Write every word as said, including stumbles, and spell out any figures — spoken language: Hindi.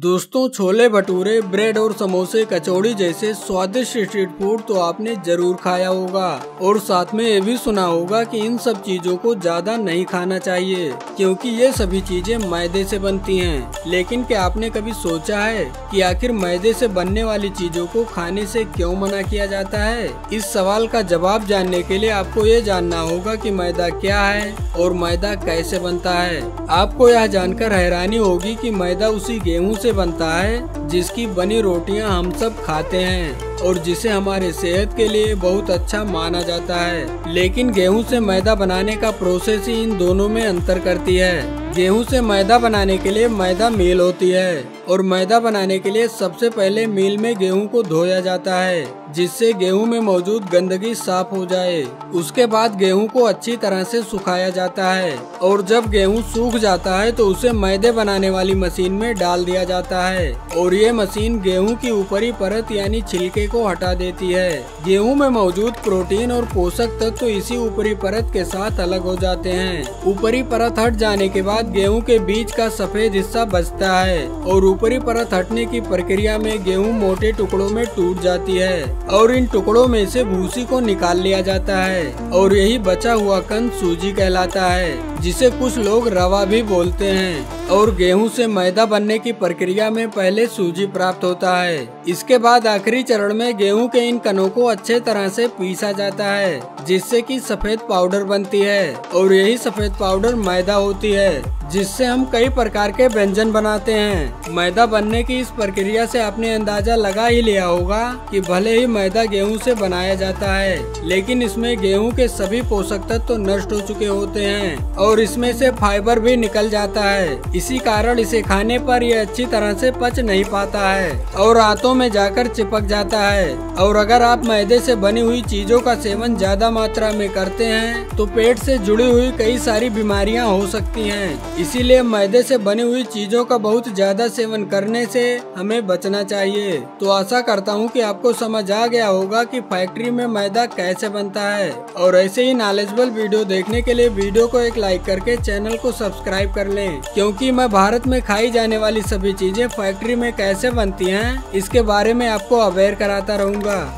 दोस्तों छोले भटूरे, ब्रेड और समोसे, कचौड़ी जैसे स्वादिष्ट स्ट्रीट फूड तो आपने जरूर खाया होगा और साथ में ये भी सुना होगा कि इन सब चीजों को ज्यादा नहीं खाना चाहिए क्योंकि ये सभी चीजें मैदे से बनती हैं। लेकिन क्या आपने कभी सोचा है कि आखिर मैदे से बनने वाली चीजों को खाने से क्यों मना किया जाता है? इस सवाल का जवाब जानने के लिए आपको ये जानना होगा कि मैदा क्या है और मैदा कैसे बनता है। आपको यह जानकर हैरानी होगी कि मैदा उसी गेहूं से बनता है जिसकी बनी रोटियां हम सब खाते हैं और जिसे हमारे सेहत के लिए बहुत अच्छा माना जाता है। लेकिन गेहूं से मैदा बनाने का प्रोसेस ही इन दोनों में अंतर करती है। गेहूं से मैदा बनाने के लिए मैदा मील होती है और मैदा बनाने के लिए सबसे पहले मील में गेहूं को धोया जाता है जिससे गेहूं में मौजूद गंदगी साफ हो जाए। उसके बाद गेहूं को अच्छी तरह से सुखाया जाता है और जब गेहूं सूख जाता है तो उसे मैदे बनाने वाली मशीन में डाल दिया जाता है और ये मशीन गेहूं की ऊपरी परत यानी छिलके को हटा देती है। गेहूं में मौजूद प्रोटीन और पोषक तत्व तो इसी ऊपरी परत के साथ अलग हो जाते हैं। ऊपरी परत हट जाने के बाद गेहूं के बीज का सफेद हिस्सा बचता है और ऊपरी परत हटने की प्रक्रिया में गेहूं मोटे टुकड़ों में टूट जाती है और इन टुकड़ों में से भूसी को निकाल लिया जाता है और यही बचा हुआ कण सूजी कहलाता है जिसे कुछ लोग रवा भी बोलते हैं। और गेहूं से मैदा बनने की प्रक्रिया में पहले सूजी प्राप्त होता है। इसके बाद आखिरी चरण में गेहूं के इन कणों को अच्छे तरह से पीसा जाता है जिससे कि सफेद पाउडर बनती है और यही सफेद पाउडर मैदा होती है जिससे हम कई प्रकार के व्यंजन बनाते हैं। मैदा बनने की इस प्रक्रिया से आपने अंदाजा लगा ही लिया होगा कि भले ही मैदा गेहूं से बनाया जाता है लेकिन इसमें गेहूं के सभी पोषक तत्व तो नष्ट हो चुके होते हैं और इसमें से फाइबर भी निकल जाता है। इसी कारण इसे खाने पर यह अच्छी तरह से पच नहीं पाता है और हाथों में जाकर चिपक जाता है। और अगर आप मैदे से बनी हुई चीजों का सेवन ज्यादा मात्रा में करते हैं तो पेट से जुड़ी हुई कई सारी बीमारियां हो सकती हैं। इसीलिए मैदे से बनी हुई चीजों का बहुत ज्यादा सेवन करने से हमें बचना चाहिए। तो आशा करता हूँ कि आपको समझ आ गया होगा कि फैक्ट्री में मैदा कैसे बनता है। और ऐसे ही नॉलेजेबल वीडियो देखने के लिए वीडियो को एक लाइक करके चैनल को सब्सक्राइब कर लें क्योंकि मैं भारत में खाई जाने वाली सभी चीजें फैक्ट्री में कैसे बनती हैं इसके बारे में आपको अवेयर कराता रहूंगा।